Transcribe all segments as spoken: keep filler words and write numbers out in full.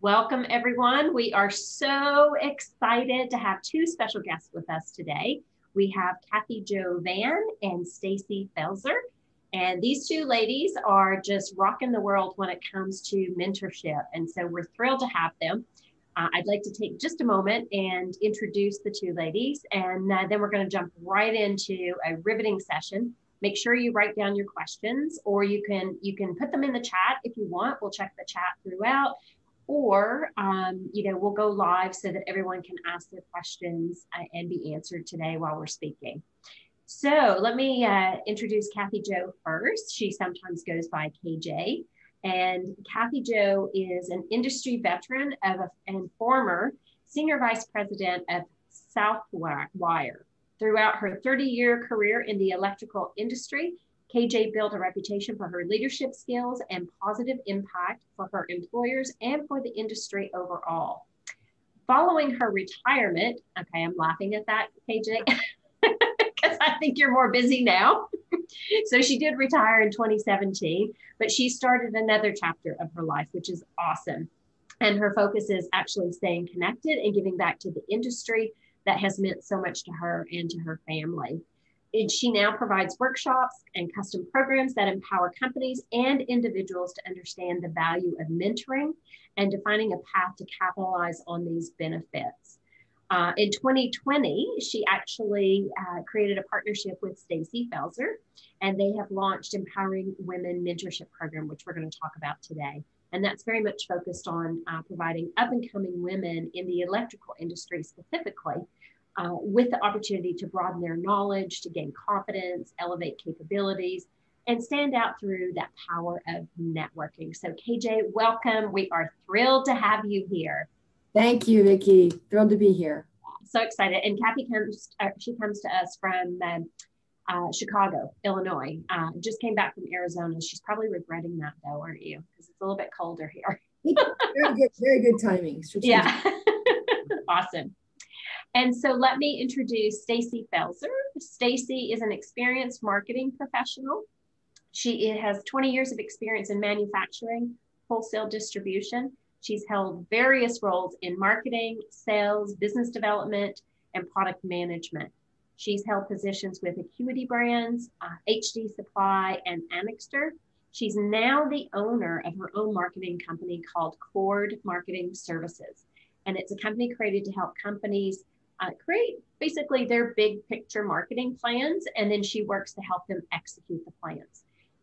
Welcome, everyone. We are so excited to have two special guests with us today. We have Kathy Jo Van and Stacey Felzer. And these two ladies are just rocking the world when it comes to mentorship. And so we're thrilled to have them. Uh, I'd like to take just a moment and introduce the two ladies. And uh, then we're going to jump right into a riveting session. Make sure you write down your questions, or you can, you can put them in the chat if you want. We'll check the chat throughout. Or, um, you know, we'll go live so that everyone can ask their questions uh, and be answered today while we're speaking. So let me uh, introduce Kathy Jo first. She sometimes goes by K J. And Kathy Jo is an industry veteran of a, and former senior vice president of Southwire. Throughout her thirty-year career in the electrical industry, K J built a reputation for her leadership skills and positive impact for her employers and for the industry overall. Following her retirement, okay, I'm laughing at that, K J, because I think you're more busy now. So she did retire in twenty seventeen, but she started another chapter of her life, which is awesome. And her focus is actually staying connected and giving back to the industry that has meant so much to her and to her family. And she now provides workshops and custom programs that empower companies and individuals to understand the value of mentoring and defining a path to capitalize on these benefits. Uh, in twenty twenty, she actually uh, created a partnership with Stacey Felzer, and they have launched Empowering Women Mentorship Program, which we're going to talk about today. And that's very much focused on uh, providing up-and-coming women in the electrical industry specifically Uh, with the opportunity to broaden their knowledge, to gain confidence, elevate capabilities, and stand out through that power of networking. So K J, welcome. We are thrilled to have you here. Thank you, Vicki. Thrilled to be here. So excited. And Kathy comes, uh, she comes to us from um, uh, Chicago, Illinois. Uh, just came back from Arizona. She's probably regretting that though, aren't you? Because it's a little bit colder here. Very good, very good timing. Strategic. Yeah. Awesome. And so let me introduce Stacey Felzer. Stacey is an experienced marketing professional. She has twenty years of experience in manufacturing, wholesale distribution. She's held various roles in marketing, sales, business development, and product management. She's held positions with Acuity Brands, uh, H D Supply, and Anixter. She's now the owner of her own marketing company called Cord Marketing Services. And it's a company created to help companies Uh, create basically their big picture marketing plans, and then she works to help them execute the plans.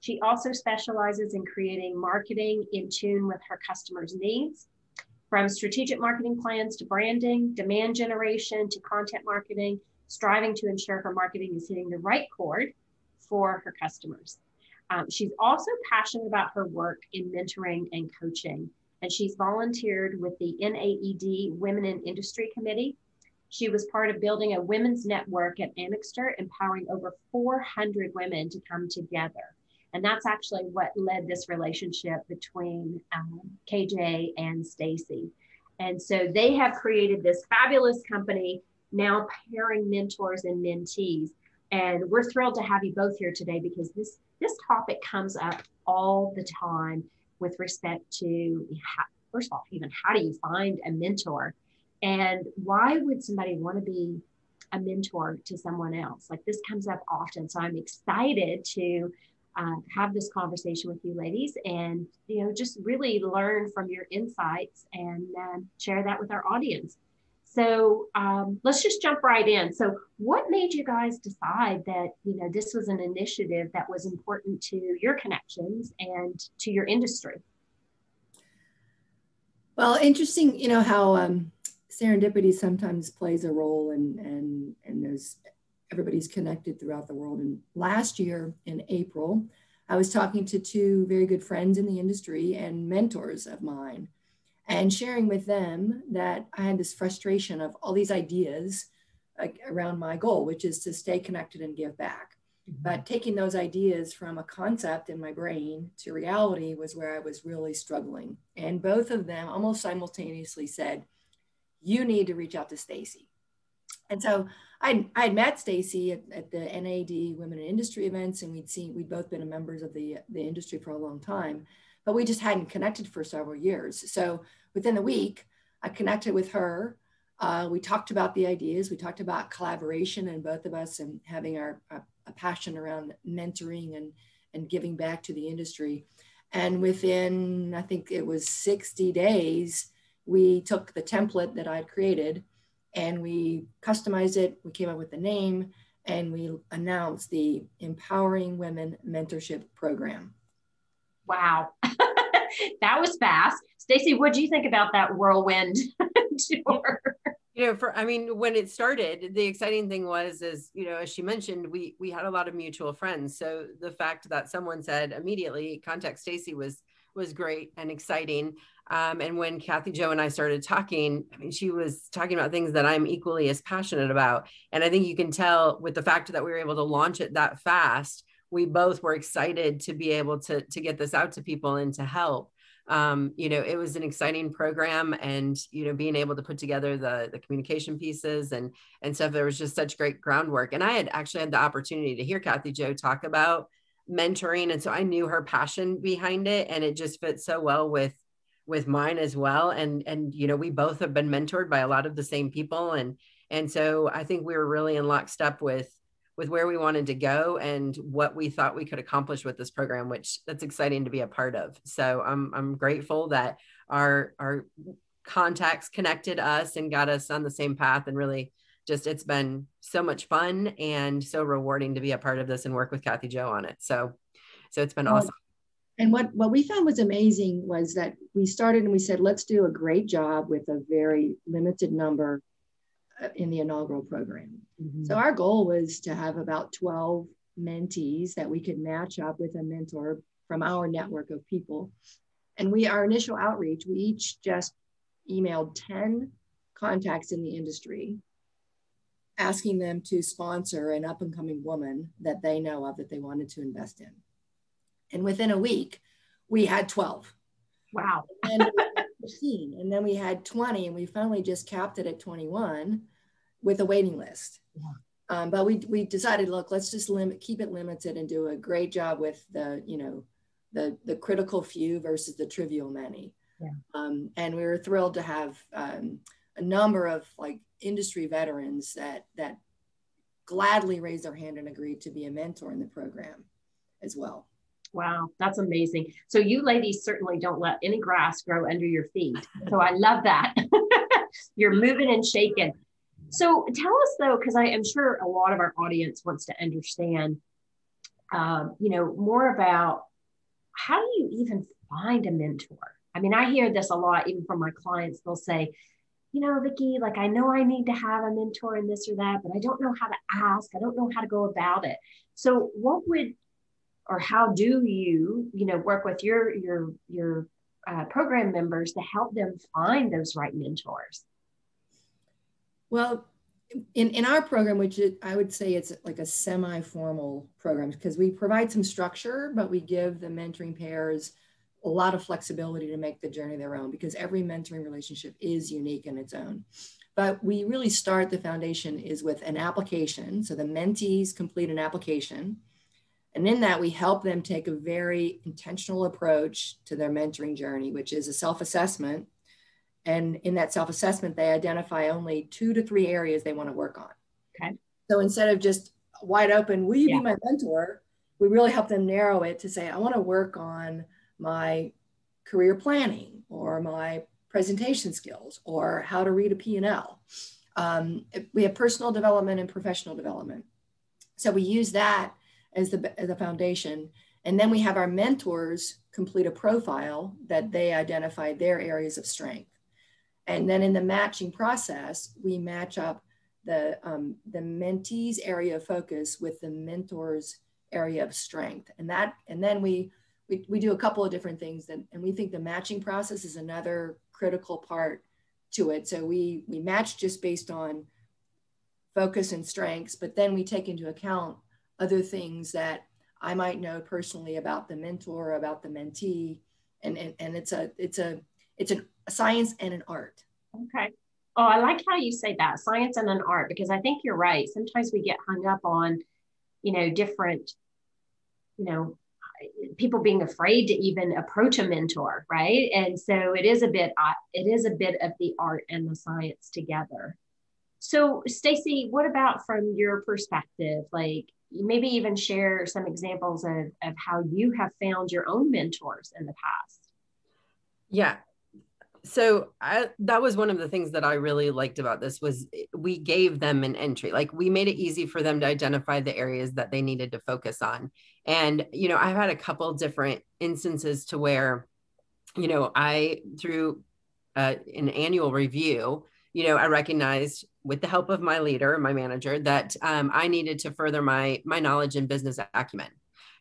She also specializes in creating marketing in tune with her customers' needs, from strategic marketing plans to branding, demand generation to content marketing, striving to ensure her marketing is hitting the right chord for her customers. Um, she's also passionate about her work in mentoring and coaching, and she's volunteered with the N A E D Women in Industry Committee. She was part of building a women's network at Anixter, empowering over four hundred women to come together. And that's actually what led this relationship between um, K J and Stacey. And so they have created this fabulous company, now pairing mentors and mentees. And we're thrilled to have you both here today because this, this topic comes up all the time with respect to, first of all, even how do you find a mentor? And why would somebody want to be a mentor to someone else? Like, this comes up often. So I'm excited to uh, have this conversation with you ladies and, you know, just really learn from your insights and uh, share that with our audience. So um, let's just jump right in. So what made you guys decide that, you know, this was an initiative that was important to your connections and to your industry? Well, interesting, you know, how... Um... serendipity sometimes plays a role, and and and there's everybody's connected throughout the world. And last year in April, I was talking to two very good friends in the industry and mentors of mine, and sharing with them that I had this frustration of all these ideas around my goal, which is to stay connected and give back. Mm-hmm. But taking those ideas from a concept in my brain to reality was where I was really struggling. And both of them almost simultaneously said, you need to reach out to Stacey. And so I had met Stacey at, at the N A E D Women in Industry events, and we'd seen, we'd both been members of the, the industry for a long time, but we just hadn't connected for several years. So within a week, I connected with her. Uh, we talked about the ideas. We talked about collaboration and both of us and having our, our a passion around mentoring and, and giving back to the industry. And within, I think it was sixty days, we took the template that I'd created and we customized it. We came up with the name and we announced the Empowering Women Mentorship Program. Wow. That was fast. Stacey, what do you think about that whirlwind tour? You know, for, I mean, when it started, the exciting thing was, is, you know, as she mentioned, we, we had a lot of mutual friends. So the fact that someone said immediately contact Stacey was, was great and exciting. Um, and when Kathy Jo and I started talking, I mean, she was talking about things that I'm equally as passionate about. And I think you can tell with the fact that we were able to launch it that fast, we both were excited to be able to, to get this out to people and to help. Um, you know, it was an exciting program and, you know, being able to put together the, the communication pieces and, and stuff, there was just such great groundwork. And I had actually had the opportunity to hear Kathy Jo talk about mentoring. And so I knew her passion behind it and it just fit so well with, with mine as well. And, and, you know, we both have been mentored by a lot of the same people. And, and so I think we were really in lockstep with, with where we wanted to go and what we thought we could accomplish with this program, which that's exciting to be a part of. So I'm, I'm grateful that our, our contacts connected us and got us on the same path. And really just, it's been so much fun and so rewarding to be a part of this and work with Kathy Jo on it. So, so it's been awesome. And what, what we found was amazing was that we started and we said, let's do a great job with a very limited number in the inaugural program. Mm-hmm. So our goal was to have about twelve mentees that we could match up with a mentor from our network of people. And we, our initial outreach, we each just emailed ten contacts in the industry, asking them to sponsor an up and coming woman that they know of that they wanted to invest in. And within a week, we had twelve. Wow. And then fifteen, and then we had twenty, and we finally just capped it at twenty-one with a waiting list. Yeah. Um, but we, we decided, look, let's just limit, keep it limited and do a great job with the, you know, the, the critical few versus the trivial many. Yeah. Um, and we were thrilled to have um, a number of like industry veterans that, that gladly raised their hand and agreed to be a mentor in the program as well. Wow, that's amazing. So you ladies certainly don't let any grass grow under your feet. So I love that. You're moving and shaking. So tell us though, because I am sure a lot of our audience wants to understand, um, you know, more about how do you even find a mentor? I mean, I hear this a lot, even from my clients, they'll say, you know, Vicki, like, I know I need to have a mentor in this or that, but I don't know how to ask. I don't know how to go about it. So what would, or how do you, you know, work with your, your, your uh, program members to help them find those right mentors? Well, in, in our program, which is, I would say it's like a semi-formal program because we provide some structure, but we give the mentoring pairs a lot of flexibility to make the journey their own because every mentoring relationship is unique in its own. But we really start, the foundation is with an application. So the mentees complete an application. And in that, we help them take a very intentional approach to their mentoring journey, which is a self-assessment. And in that self-assessment, they identify only two to three areas they want to work on. Okay. So instead of just wide open, will you yeah. be my mentor? We really help them narrow it to say, I want to work on my career planning or my presentation skills or how to read a P and L. Um, we have personal development and professional development. So we use that as the, as the foundation. And then we have our mentors complete a profile that they identify their areas of strength. And then in the matching process, we match up the, um, the mentee's area of focus with the mentor's area of strength. And that, and then we, we, we do a couple of different things that, and we think the matching process is another critical part to it. So we, we match just based on focus and strengths, but then we take into account other things that I might know personally about the mentor, about the mentee, and and, and it's a it's a it's a science and an art. Okay. Oh, I like how you say that, science and an art, because I think you're right. Sometimes we get hung up on, you know, different, you know, people being afraid to even approach a mentor, right? And so it is a bit, it is a bit of the art and the science together. So Stacey, what about from your perspective, like maybe even share some examples of, of how you have found your own mentors in the past? Yeah. So I, that was one of the things that I really liked about this was we gave them an entry. Like we made it easy for them to identify the areas that they needed to focus on. And, you know, I've had a couple different instances to where, you know, I, through uh, an annual review, you know, I recognized with the help of my leader, my manager, that um, I needed to further my, my knowledge and business acumen.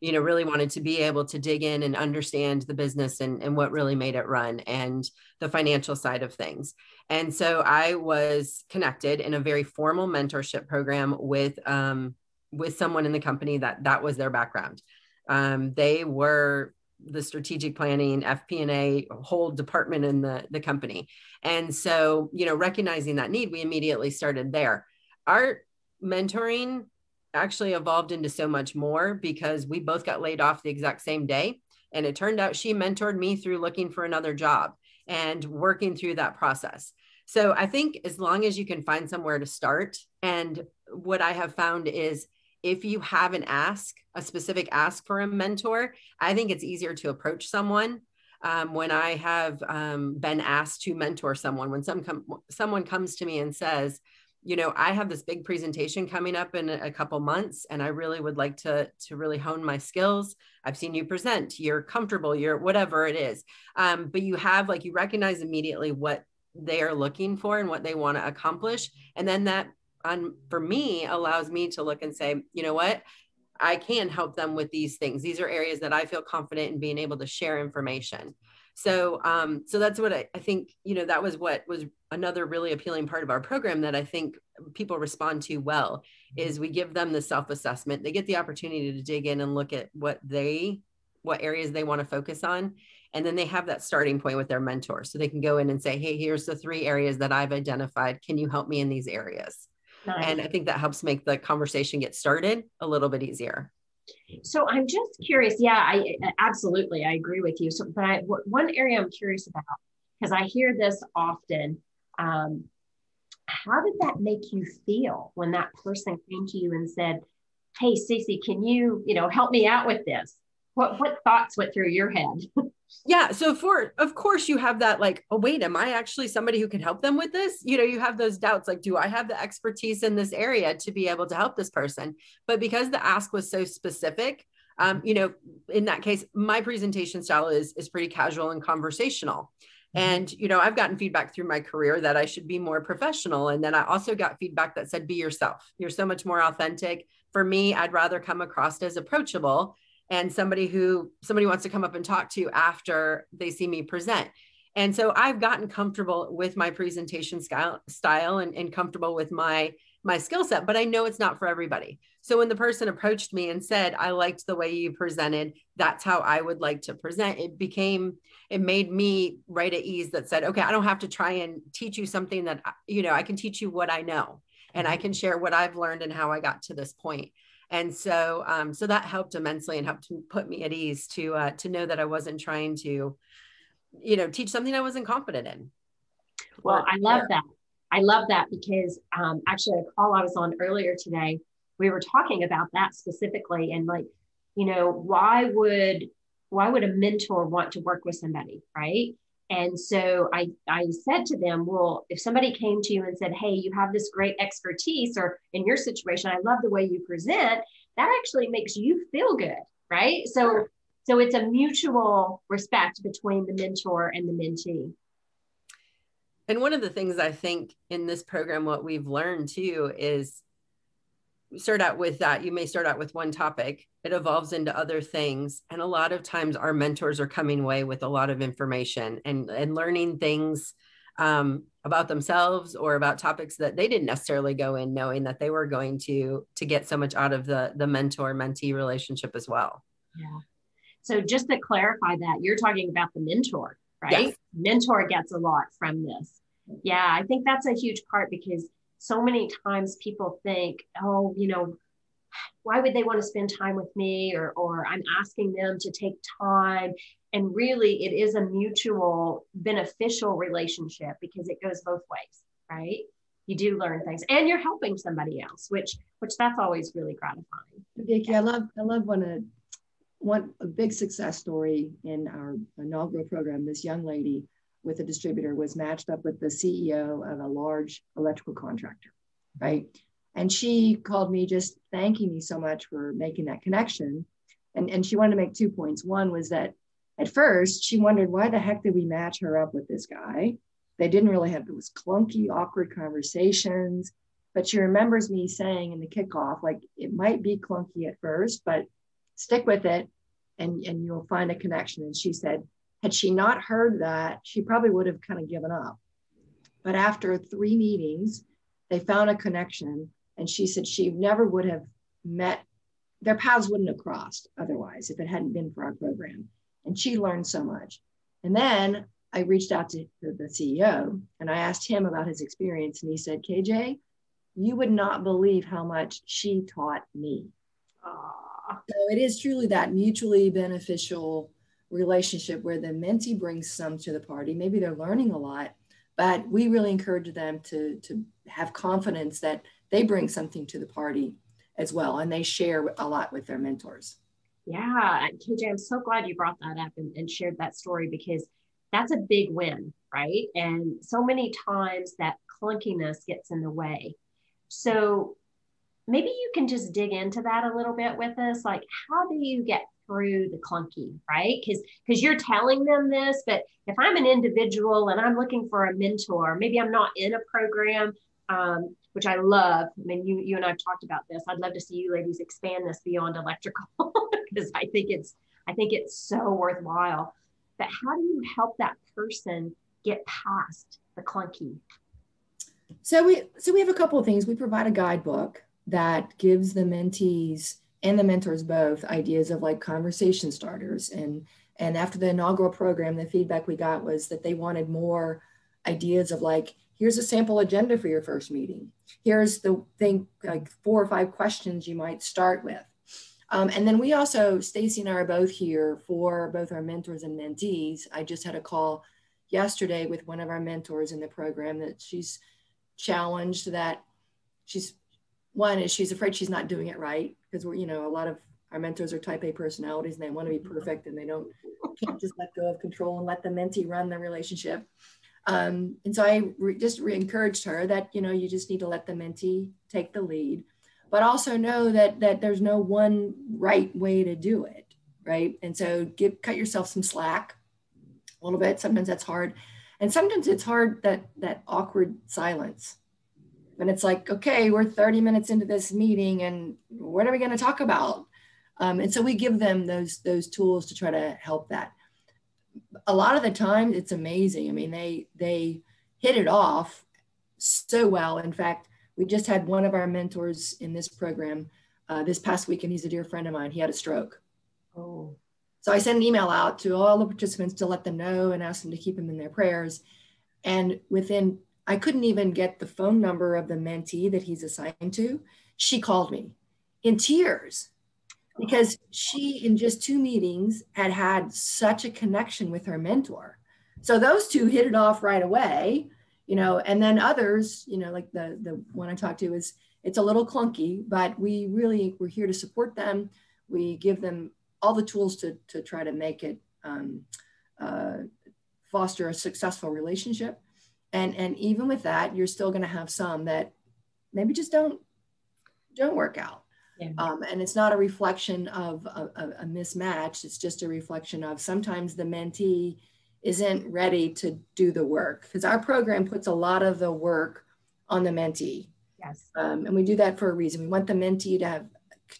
You know, really wanted to be able to dig in and understand the business and, and what really made it run and the financial side of things. And so I was connected in a very formal mentorship program with, um, with someone in the company that that was their background. Um, they were the strategic planning, F P and A whole department in the, the company. And so, you know, recognizing that need, we immediately started there. Our mentoring actually evolved into so much more because we both got laid off the exact same day. And it turned out she mentored me through looking for another job and working through that process. So I think as long as you can find somewhere to start, and what I have found is if you have an ask, a specific ask for a mentor, I think it's easier to approach someone. Um, when I have um, been asked to mentor someone, when some com- someone comes to me and says, you know, I have this big presentation coming up in a couple months, and I really would like to, to really hone my skills. I've seen you present, you're comfortable, you're whatever it is. Um, but you have like, you recognize immediately what they are looking for and what they want to accomplish. And then that on, for me allows me to look and say, you know what, I can help them with these things. These are areas that I feel confident in being able to share information. So, um, so that's what I, I think, you know, that was what was another really appealing part of our program that I think people respond to well, is we give them the self-assessment. They get the opportunity to dig in and look at what they, what areas they want to focus on. And then they have that starting point with their mentor. So they can go in and say, hey, here's the three areas that I've identified. Can you help me in these areas? Nice. And I think that helps make the conversation get started a little bit easier. So I'm just curious. Yeah, I absolutely, I agree with you. So, but I, w- one area I'm curious about, because I hear this often, um, how did that make you feel when that person came to you and said, hey, Stacey, can you, you know, help me out with this? What, what thoughts went through your head? Yeah. So for, of course you have that like, oh, wait, am I actually somebody who can help them with this? You know, you have those doubts, like, do I have the expertise in this area to be able to help this person? But because the ask was so specific, um, you know, in that case, my presentation style is, is pretty casual and conversational. And, you know, I've gotten feedback through my career that I should be more professional. And then I also got feedback that said, be yourself. You're so much more authentic. For me, I'd rather come across as approachable and somebody who somebody wants to come up and talk to after they see me present. And so I've gotten comfortable with my presentation style, style and, and comfortable with my, my skill set, but I know it's not for everybody. So when the person approached me and said, I liked the way you presented, that's how I would like to present, it became, it made me right at ease that said, okay, I don't have to try and teach you something that, you know, I can teach you what I know, and I can share what I've learned and how I got to this point. And so, um, so that helped immensely and helped put me at ease to, uh, to know that I wasn't trying to, you know, teach something I wasn't confident in. Well, I love that. I love that because, um, actually a call I was on earlier today, we were talking about that specifically. And like, you know, why would, why would a mentor want to work with somebody? Right. And so I, I said to them, well, if somebody came to you and said, hey, you have this great expertise, or in your situation, I love the way you present, that actually makes you feel good, right? So, sure. So it's a mutual respect between the mentor and the mentee. And one of the things I think in this program, what we've learned too is start out with that. You may start out with one topic, it evolves into other things. And a lot of times our mentors are coming away with a lot of information and, and learning things um, about themselves or about topics that they didn't necessarily go in knowing that they were going to, to get so much out of the, the mentor-mentee relationship as well. Yeah. So just to clarify that, you're talking about the mentor, right? Yes. Mentor gets a lot from this. Yeah. I think that's a huge part because so many times people think, oh, you know, why would they want to spend time with me? Or, or I'm asking them to take time. And really, it is a mutual beneficial relationship because it goes both ways, right? You do learn things and you're helping somebody else, which, which that's always really gratifying. Vicki, yeah. I love, I love when a, one, a big success story in our inaugural program, this young lady with a distributor was matched up with the C E O of a large electrical contractor, right? And she called me just thanking me so much for making that connection. And, and she wanted to make two points. One was that at first she wondered why the heck did we match her up with this guy? They didn't really have, it was clunky, awkward conversations, but she remembers me saying in the kickoff, like it might be clunky at first, but stick with it and, and you'll find a connection. And she said, had she not heard that, she probably would have kind of given up. But after three meetings, they found a connection. And she said she never would have met, their paths wouldn't have crossed otherwise if it hadn't been for our program. And she learned so much. And then I reached out to the C E O and I asked him about his experience. And he said, K J, you would not believe how much she taught me. Aww. So it is truly that mutually beneficial relationship where the mentee brings some to the party. Maybe they're learning a lot, but we really encourage them to, to have confidence that they bring something to the party as well. And they share a lot with their mentors. Yeah, K J, I'm so glad you brought that up and, and shared that story because that's a big win, right? And so many times that clunkiness gets in the way. So maybe you can just dig into that a little bit with us. Like, how do you get through the clunky, right? Because because you're telling them this, but if I'm an individual and I'm looking for a mentor, maybe I'm not in a program, um, which I love. I mean, you, you and I've talked about this. I'd love to see you ladies expand this beyond electrical because I think it's I think it's so worthwhile. But how do you help that person get past the clunky? So we so we have a couple of things. We provide a guidebook that gives the mentees and the mentors both ideas of like conversation starters. And, and after the inaugural program, the feedback we got was that they wanted more ideas of like, here's a sample agenda for your first meeting. Here's the thing, like four or five questions you might start with. Um, and then we also, Stacey and I are both here for both our mentors and mentees. I just had a call yesterday with one of our mentors in the program that she's challenged that she's, one is she's afraid she's not doing it right because we're, you know, a lot of our mentors are type A personalities and they want to be perfect and they don't, can't just let go of control and let the mentee run the relationship. Um, and so I re just re-encouraged her that, you know, you just need to let the mentee take the lead, but also know that, that there's no one right way to do it, right? And so give, cut yourself some slack a little bit. Sometimes that's hard. And sometimes it's hard, that, that awkward silence. And it's like, okay, we're thirty minutes into this meeting and what are we going to talk about? Um, and so we give them those, those tools to try to help that. A lot of the time it's amazing. I mean, they, they hit it off so well. In fact, we just had one of our mentors in this program uh, this past week, and he's a dear friend of mine. He had a stroke. Oh. So I sent an email out to all the participants to let them know and ask them to keep him in their prayers. And within, I couldn't even get the phone number of the mentee that he's assigned to. She called me in tears because she, in just two meetings, had had such a connection with her mentor. So those two hit it off right away, you know, and then others, you know, like the, the one I talked to is, it's a little clunky, but we really, we're here to support them. We give them all the tools to, to try to make it um, uh, foster a successful relationship. And, and even with that, you're still going to have some that maybe just don't, don't work out. Yeah. Um, and it's not a reflection of a, a mismatch. It's just a reflection of sometimes the mentee isn't ready to do the work because our program puts a lot of the work on the mentee. Yes. Um, and we do that for a reason. We want the mentee to have,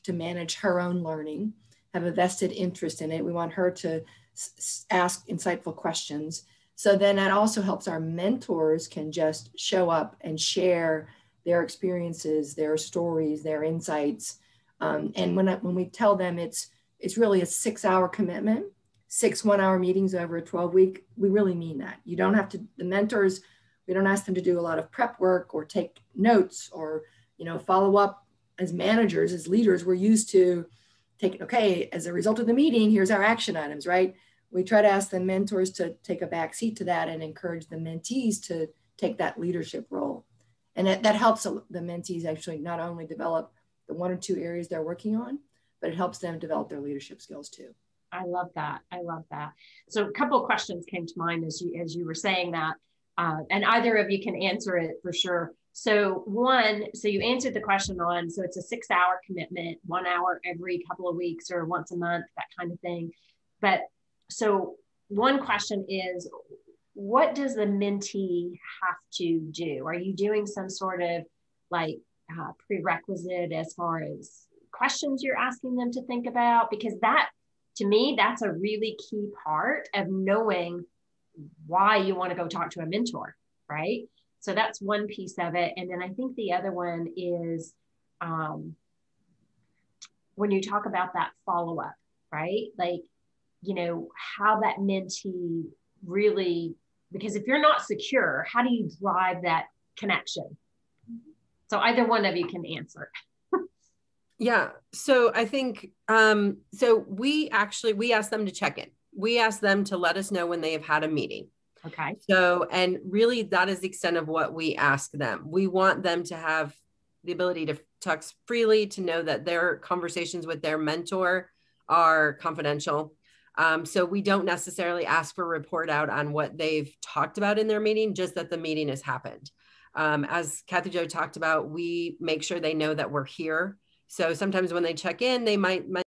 to manage her own learning, have a vested interest in it. We want her to s ask insightful questions. So then that also helps our mentors can just show up and share their experiences, their stories, their insights. Um, and when, I, when we tell them it's, it's really a six hour commitment, six one hour meetings over a twelve week, we really mean that. You don't have to, the mentors, we don't ask them to do a lot of prep work or take notes or, you know, follow up as managers, as leaders, we're used to taking, okay, as a result of the meeting, here's our action items, right? We try to ask the mentors to take a back seat to that and encourage the mentees to take that leadership role. And that, that helps the mentees actually not only develop the one or two areas they're working on, but it helps them develop their leadership skills too. I love that. I love that. So a couple of questions came to mind as you, as you were saying that, uh, and either of you can answer it for sure. So one, so you answered the question on, so it's a six hour commitment, one hour every couple of weeks or once a month, that kind of thing. But so one question is, what does the mentee have to do? Are you doing some sort of like uh, prerequisite as far as questions you're asking them to think about? Because that, to me, that's a really key part of knowing why you want to go talk to a mentor, right? So that's one piece of it. And then I think the other one is um, when you talk about that follow-up, right? Like, you know, how that mentee really, because if you're not secure, how do you drive that connection? So either one of you can answer. Yeah. So I think, um, so we actually, we ask them to check in. We ask them to let us know when they have had a meeting. Okay. So, and really that is the extent of what we ask them. We want them to have the ability to talk freely, to know that their conversations with their mentor are confidential. Um, so we don't necessarily ask for a report out on what they've talked about in their meeting, just that the meeting has happened. Um, as Kathy Jo talked about, we make sure they know that we're here. So sometimes when they check in, they might, might